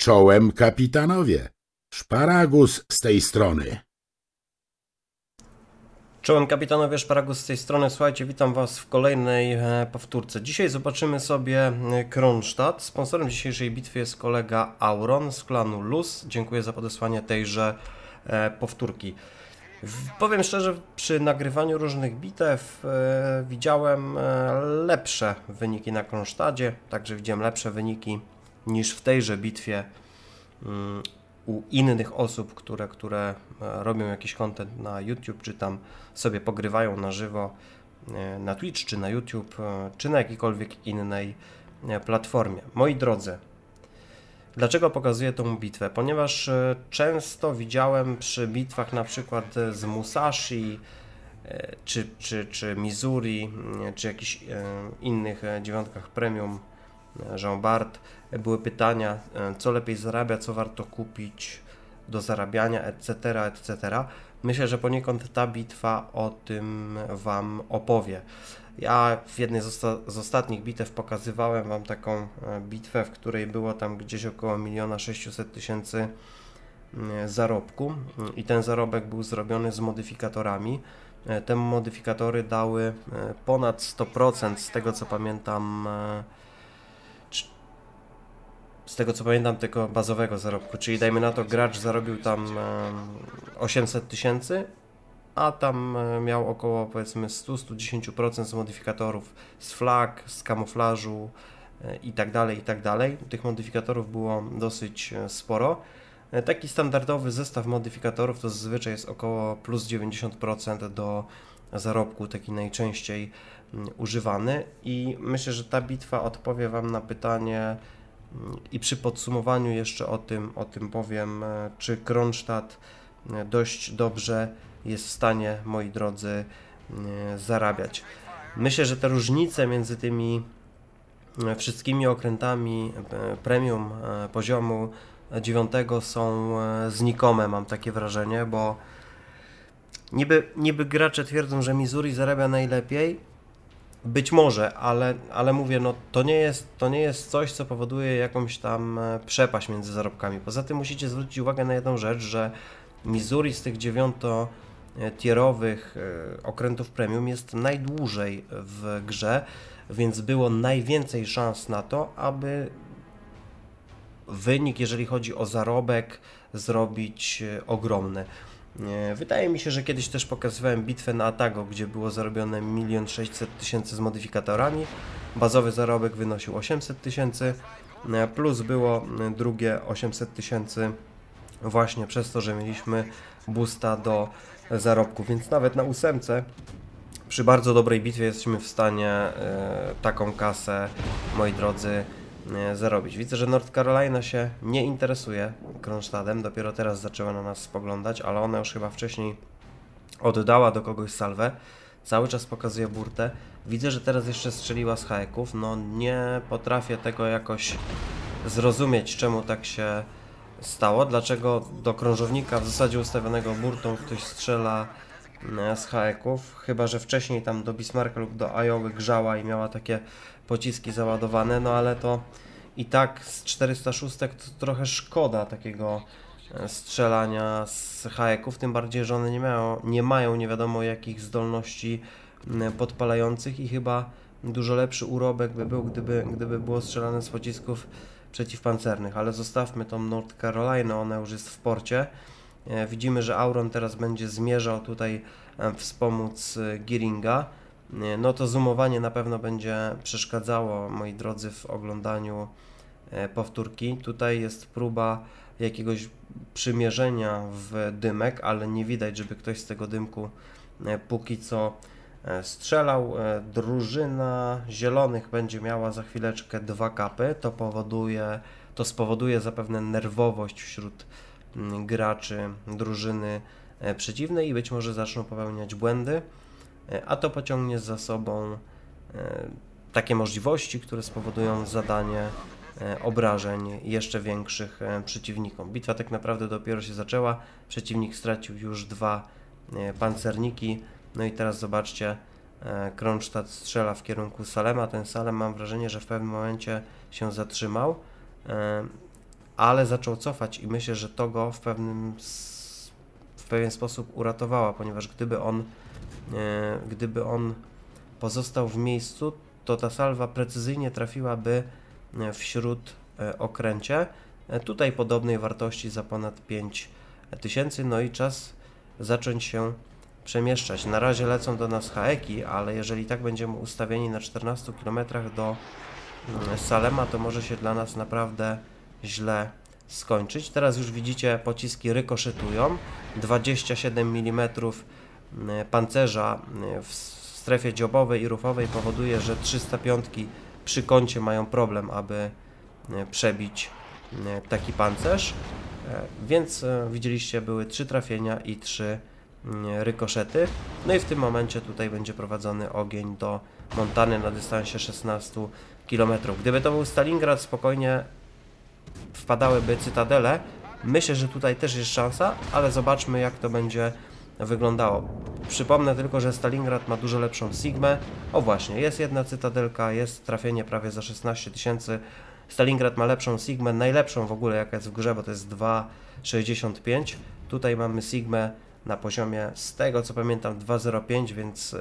Czołem, kapitanowie. Szparagus z tej strony. Czołem, kapitanowie. Szparagus z tej strony. Słuchajcie, witam was w kolejnej powtórce. Dzisiaj zobaczymy sobie Kronsztad. Sponsorem dzisiejszej bitwy jest kolega Auron z klanu Luz. Dziękuję za podesłanie tejże powtórki. Powiem szczerze, przy nagrywaniu różnych bitew widziałem lepsze wyniki na Kronsztadzie, także widziałem lepsze wyniki niż w tejże bitwie u innych osób, które robią jakiś content na YouTube, czy tam sobie pogrywają na żywo na Twitch, czy na YouTube, czy na jakiejkolwiek innej platformie. Moi drodzy, dlaczego pokazuję tą bitwę? Ponieważ często widziałem przy bitwach na przykład z Musashi, czy Missouri, czy jakichś innych dziewiątkach premium, Żan Bart, były pytania, co lepiej zarabia, co warto kupić do zarabiania, etc., etc. Myślę, że poniekąd ta bitwa o tym wam opowie. Ja w jednej z ostatnich bitew pokazywałem wam taką bitwę, w której było tam gdzieś około 1 600 000 zarobku i ten zarobek był zrobiony z modyfikatorami. Te modyfikatory dały ponad 100% z tego, co pamiętam, tego bazowego zarobku, czyli dajmy na to, gracz zarobił tam 800 000, a tam miał około, powiedzmy, 100–110% z modyfikatorów, z flag, z kamuflażu i tak dalej, i tak dalej. Tych modyfikatorów było dosyć sporo. Taki standardowy zestaw modyfikatorów to zazwyczaj jest około plus 90% do zarobku, taki najczęściej używany, i myślę, że ta bitwa odpowie wam na pytanie, i przy podsumowaniu jeszcze o tym powiem, czy Kronsztad dość dobrze jest w stanie, moi drodzy, zarabiać. Myślę, że te różnice między tymi wszystkimi okrętami premium poziomu 9 są znikome, mam takie wrażenie, bo niby gracze twierdzą, że Missouri zarabia najlepiej. Być może, ale mówię, no to nie jest coś, co powoduje jakąś tam przepaść między zarobkami. Poza tym musicie zwrócić uwagę na jedną rzecz, że Missouri z tych 9-tierowych okrętów premium jest najdłużej w grze, więc było najwięcej szans na to, aby wynik, jeżeli chodzi o zarobek, zrobić ogromny. Wydaje mi się, że kiedyś też pokazywałem bitwę na Atago, gdzie było zarobione 1 600 000 z modyfikatorami, bazowy zarobek wynosił 800 000, plus było drugie 800 000 właśnie przez to, że mieliśmy boosta do zarobku, więc nawet na 8 przy bardzo dobrej bitwie jesteśmy w stanie taką kasę, moi drodzy, zarobić. Widzę, że North Carolina się nie interesuje Kronsztadem, dopiero teraz zaczęła na nas spoglądać, ale ona już chyba wcześniej oddała do kogoś salwę, cały czas pokazuje burtę. Widzę, że teraz jeszcze strzeliła z haeków, no nie potrafię tego jakoś zrozumieć, czemu tak się stało, dlaczego do krążownika w zasadzie ustawionego burtą ktoś strzela z haeków, chyba że wcześniej tam do Bismarcka lub do Iowa grzała i miała takie pociski załadowane, no ale to i tak z 406 to trochę szkoda takiego strzelania z haeków, tym bardziej, że one nie mają nie wiadomo jakich zdolności podpalających i chyba dużo lepszy urobek by był, gdyby było strzelane z pocisków przeciwpancernych, ale zostawmy tą North Carolinę, ona już jest w porcie. Widzimy, że Auron teraz będzie zmierzał tutaj wspomóc Gearinga. No to zoomowanie na pewno będzie przeszkadzało, moi drodzy, w oglądaniu powtórki. Tutaj jest próba jakiegoś przymierzenia w dymek, ale nie widać, żeby ktoś z tego dymku póki co strzelał. Drużyna zielonych będzie miała za chwileczkę 2 kapy. To spowoduje zapewne nerwowość wśród graczy drużyny przeciwnej i być może zaczną popełniać błędy, a to pociągnie za sobą takie możliwości, które spowodują zadanie obrażeń jeszcze większych przeciwnikom. Bitwa tak naprawdę dopiero się zaczęła, przeciwnik stracił już 2 pancerniki, no i teraz zobaczcie, Kronsztad strzela w kierunku Salema, ten Salem, mam wrażenie, że w pewnym momencie się zatrzymał, ale zaczął cofać i myślę, że to go w pewien sposób uratowało, ponieważ gdyby on pozostał w miejscu, to ta salwa precyzyjnie trafiłaby w śródokręcie, tutaj podobnej wartości za ponad 5000, no i czas zacząć się przemieszczać. Na razie lecą do nas haeki, ale jeżeli tak będziemy ustawieni na 14 km do Salema, to może się dla nas naprawdę źle skończyć. Teraz już widzicie, pociski rykoszytują. 27 mm pancerza w strefie dziobowej i rufowej powoduje, że 305 przy kącie mają problem, aby przebić taki pancerz. Więc widzieliście, były 3 trafienia i 3 rykoszety. No i w tym momencie tutaj będzie prowadzony ogień do Montany na dystansie 16 km. Gdyby to był Stalingrad, spokojnie wpadałyby cytadele. Myślę, że tutaj też jest szansa, ale zobaczmy, jak to będzie wyglądało. Przypomnę tylko, że Stalingrad ma dużo lepszą sigmę. O właśnie, jest jedna cytadelka, jest trafienie prawie za 16 000. Stalingrad ma lepszą sigmę, najlepszą w ogóle, jaka jest w grze, bo to jest 2,65. Tutaj mamy sigmę na poziomie, z tego co pamiętam, 2,05, więc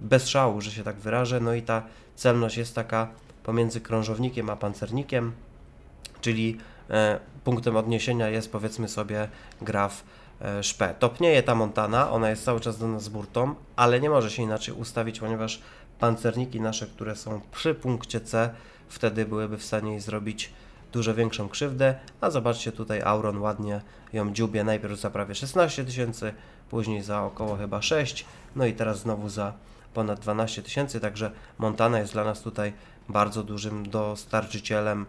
bez szału, że się tak wyrażę. No i ta celność jest taka pomiędzy krążownikiem a pancernikiem, czyli punktem odniesienia jest, powiedzmy sobie, graf Szpe. Topnieje ta Montana, ona jest cały czas do nas burtą, ale nie może się inaczej ustawić, ponieważ pancerniki nasze, które są przy punkcie C, wtedy byłyby w stanie jej zrobić dużo większą krzywdę, a zobaczcie, tutaj Auron ładnie ją dziubie, najpierw za prawie 16 000, później za około chyba 6, no i teraz znowu za ponad 12 000, także Montana jest dla nas tutaj bardzo dużym dostarczycielem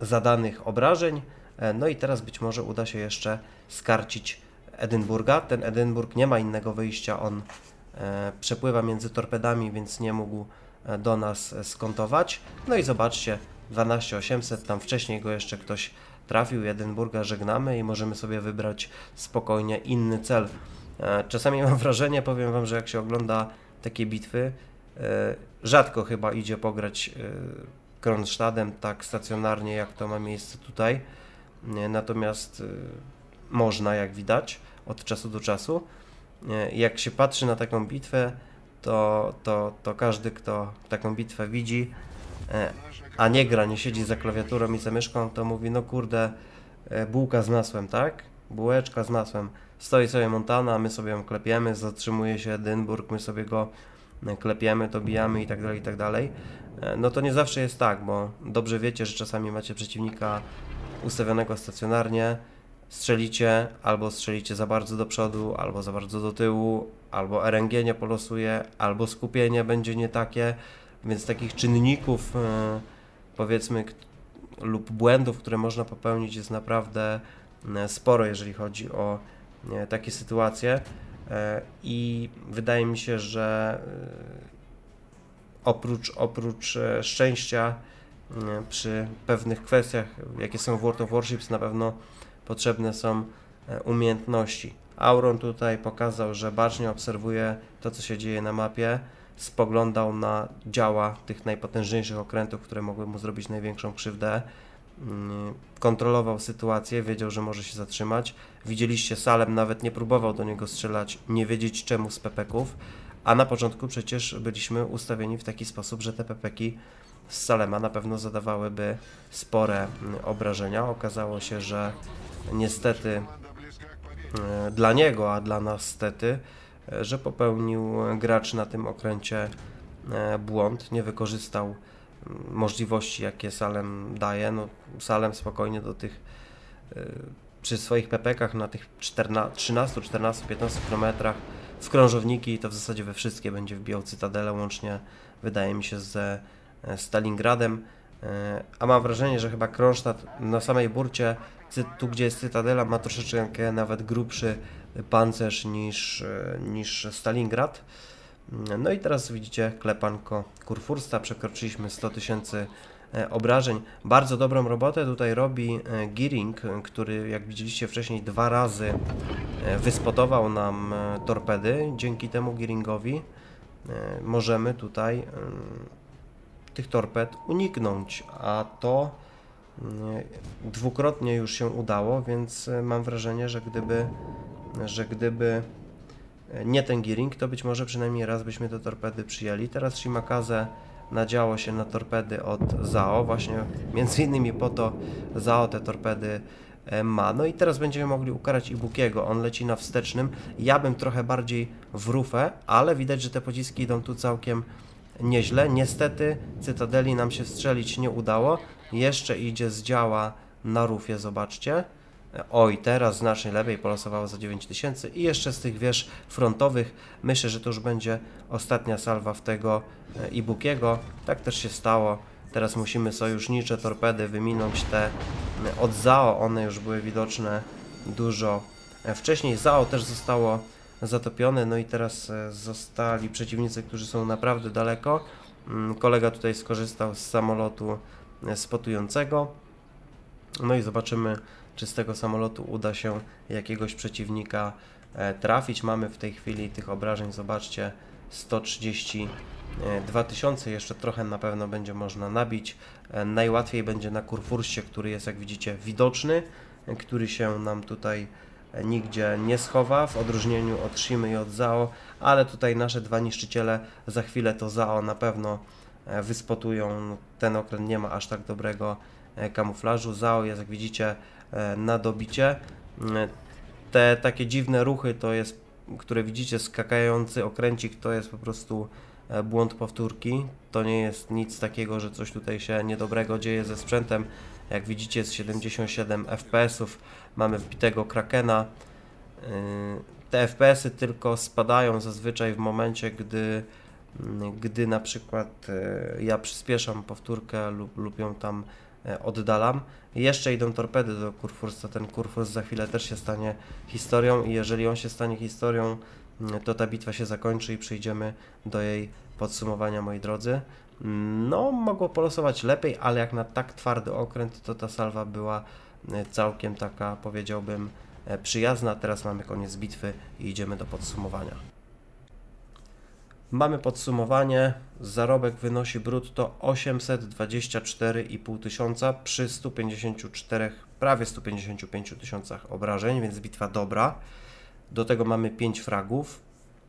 zadanych obrażeń. No i teraz być może uda się jeszcze skarcić Edynburga. Ten Edynburg nie ma innego wyjścia, on przepływa między torpedami, więc nie mógł do nas skontować. No i zobaczcie, 12800, tam wcześniej go jeszcze ktoś trafił. Edynburga żegnamy i możemy sobie wybrać spokojnie inny cel. Czasami mam wrażenie, powiem wam, że jak się ogląda takie bitwy, rzadko chyba idzie pograć Kronsztadem tak stacjonarnie, jak to ma miejsce tutaj. Natomiast można, jak widać, od czasu do czasu. Jak się patrzy na taką bitwę, to każdy, kto taką bitwę widzi, a nie gra, nie siedzi za klawiaturą i za myszką, to mówi, no kurde, bułka z masłem, tak? Bułeczka z masłem. Stoi sobie Montana, my sobie ją klepiemy, zatrzymuje się Edynburg, my sobie go klepiemy, dobijamy i tak dalej, i tak dalej. No to nie zawsze jest tak, bo dobrze wiecie, że czasami macie przeciwnika ustawionego stacjonarnie, strzelicie, albo strzelicie za bardzo do przodu, albo za bardzo do tyłu, albo RNG nie polosuje, albo skupienie będzie nie takie, więc takich czynników, powiedzmy, lub błędów, które można popełnić, jest naprawdę sporo, jeżeli chodzi o takie sytuacje. I wydaje mi się, że oprócz szczęścia przy pewnych kwestiach, jakie są w World of Warships, na pewno potrzebne są umiejętności. Auron tutaj pokazał, że bacznie obserwuje to, co się dzieje na mapie, spoglądał na działa tych najpotężniejszych okrętów, które mogły mu zrobić największą krzywdę, kontrolował sytuację, wiedział, że może się zatrzymać. Widzieliście, Salem nawet nie próbował do niego strzelać, nie wiedzieć czemu, z pepeków, a na początku przecież byliśmy ustawieni w taki sposób, że te pepeki z Salema na pewno zadawałyby spore obrażenia. Okazało się, że niestety dla niego, a dla nas stety, że popełnił gracz na tym okręcie błąd, nie wykorzystał możliwości, jakie Salem daje. No, Salem spokojnie do tych przy swoich pepekach na tych 13, 14, 15 km w krążowniki, to w zasadzie we wszystkie będzie wbijał cytadelę, łącznie wydaje mi się ze Stalingradem, a mam wrażenie, że chyba Kronsztad na samej burcie, tu gdzie jest cytadela, ma troszeczkę nawet grubszy pancerz niż Stalingrad. No i teraz widzicie klepanko Kurfürsta, przekroczyliśmy 100 000 obrażeń. Bardzo dobrą robotę tutaj robi Gearing, który, jak widzieliście wcześniej, 2 razy wyspotował nam torpedy. Dzięki temu Gearingowi możemy tutaj tych torped uniknąć, a to dwukrotnie już się udało, więc mam wrażenie, że gdyby nie ten Gearing, to być może przynajmniej raz byśmy te torpedy przyjęli. Teraz Shimakaze nadziało się na torpedy od Zao, właśnie między innymi po to Zao te torpedy ma. No i teraz będziemy mogli ukarać Ibukiego, on leci na wstecznym. Ja bym trochę bardziej w rufę, ale widać, że te pociski idą tu całkiem nieźle. Niestety Cytadeli nam się strzelić nie udało. Jeszcze idzie z działa na rufie, zobaczcie. Oj, teraz znacznie lepiej, polosowało za 9000 i jeszcze z tych wież frontowych. Myślę, że to już będzie ostatnia salwa w tego Ibukiego. Tak też się stało. Teraz musimy sojusznicze torpedy wyminąć, te od Zao, one już były widoczne dużo wcześniej. Zao też zostało zatopione, no i teraz zostali przeciwnicy, którzy są naprawdę daleko. Kolega tutaj skorzystał z samolotu spotującego. No i zobaczymy, czy z tego samolotu uda się jakiegoś przeciwnika trafić. Mamy w tej chwili tych obrażeń, zobaczcie, 132 000, jeszcze trochę na pewno będzie można nabić. Najłatwiej będzie na Kurfürście, który jest, jak widzicie, widoczny, który się nam tutaj nigdzie nie schowa, w odróżnieniu od Shimy i od Zao, ale tutaj nasze dwa niszczyciele za chwilę to Zao na pewno wyspotują. Ten okręt nie ma aż tak dobrego kamuflażu. Zao jest, jak widzicie, na dobicie. Te takie dziwne ruchy, to jest, które widzicie, skakający okręcik, to jest po prostu błąd powtórki. To nie jest nic takiego, że coś tutaj się niedobrego dzieje ze sprzętem. Jak widzicie, z 77 FPS-ów mamy wbitego Krakena. Te FPS-y tylko spadają zazwyczaj w momencie, gdy na przykład ja przyspieszam powtórkę lub ją tam oddalam. Jeszcze idą torpedy do Kurfürsta. Ten Kurfürst za chwilę też się stanie historią i jeżeli on się stanie historią, to ta bitwa się zakończy i przejdziemy do jej podsumowania, moi drodzy. No, mogło polosować lepiej, ale jak na tak twardy okręt, to ta salwa była całkiem taka, powiedziałbym, przyjazna. Teraz mamy koniec bitwy i idziemy do podsumowania. Mamy podsumowanie. Zarobek wynosi brutto 824 500 przy 154, prawie 155 000 obrażeń, więc bitwa dobra. Do tego mamy 5 fragów,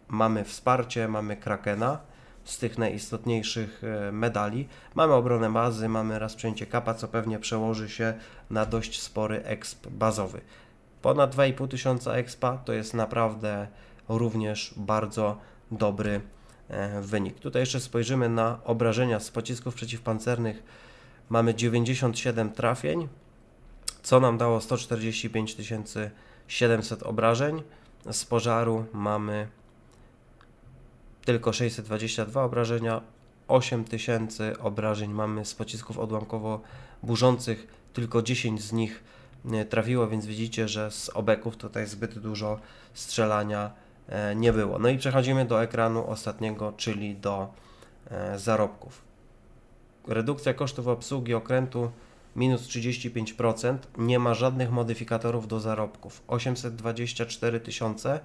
mamy wsparcie, mamy Krakena z tych najistotniejszych medali, mamy obronę bazy, mamy rozprzęcie kapa, co pewnie przełoży się na dość spory exp bazowy. Ponad 2500 expa to jest naprawdę również bardzo dobry wynik. Tutaj jeszcze spojrzymy na obrażenia z pocisków przeciwpancernych. Mamy 97 trafień, co nam dało 145 700 obrażeń. Z pożaru mamy tylko 622 obrażenia, 8000 obrażeń mamy z pocisków odłamkowo-burzących, tylko 10 z nich trafiło, więc widzicie, że z obeków tutaj zbyt dużo strzelania nie było. No i przechodzimy do ekranu ostatniego, czyli do zarobków. Redukcja kosztów obsługi okrętu minus 35%, nie ma żadnych modyfikatorów do zarobków. 824 000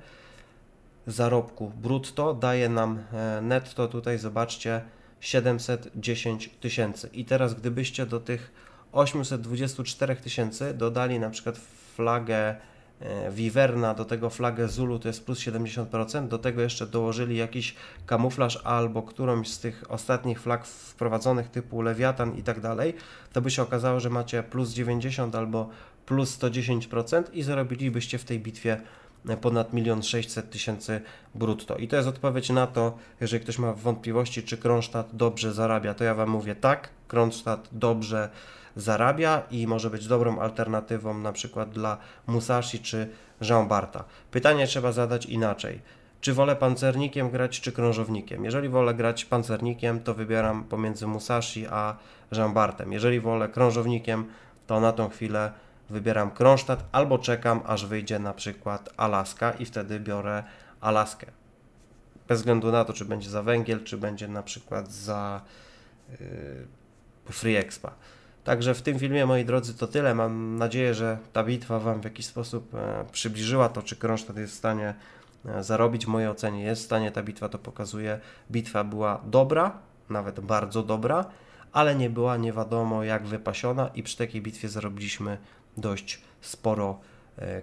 zarobku brutto daje nam netto, tutaj zobaczcie, 710 000. I teraz gdybyście do tych 824 000 dodali na przykład flagę Wiwerna, do tego flagę Zulu, to jest plus 70%, do tego jeszcze dołożyli jakiś kamuflaż albo którąś z tych ostatnich flag wprowadzonych typu Lewiatan i tak dalej, to by się okazało, że macie plus 90 albo plus 110% i zarobilibyście w tej bitwie ponad 1 600 000 brutto. I to jest odpowiedź na to, jeżeli ktoś ma wątpliwości, czy Kronsztad dobrze zarabia, to ja Wam mówię tak, Kronsztad dobrze zarabia i może być dobrą alternatywą na przykład dla Musashi czy Żan Barta. Pytanie trzeba zadać inaczej. Czy wolę pancernikiem grać, czy krążownikiem? Jeżeli wolę grać pancernikiem, to wybieram pomiędzy Musashi a Żan Bartem. Jeżeli wolę krążownikiem, to na tą chwilę wybieram Kronsztad albo czekam, aż wyjdzie na przykład Alaska i wtedy biorę Alaskę. Bez względu na to, czy będzie za węgiel, czy będzie na przykład za free expa. Także w tym filmie, moi drodzy, to tyle. Mam nadzieję, że ta bitwa Wam w jakiś sposób przybliżyła to, czy Kronsztad jest w stanie zarobić. W mojej ocenie jest w stanie, ta bitwa to pokazuje. Bitwa była dobra, nawet bardzo dobra. ale nie była nie wiadomo jak wypasiona i przy takiej bitwie zarobiliśmy dość sporo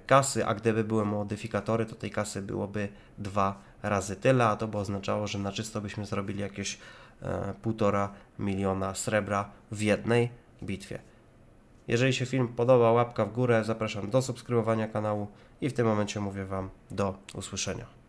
kasy, a gdyby były modyfikatory, to tej kasy byłoby 2 razy tyle, a to by oznaczało, że na czysto byśmy zrobili jakieś 1,5 miliona srebra w jednej bitwie. Jeżeli się film podoba, łapka w górę, zapraszam do subskrybowania kanału i w tym momencie mówię Wam do usłyszenia.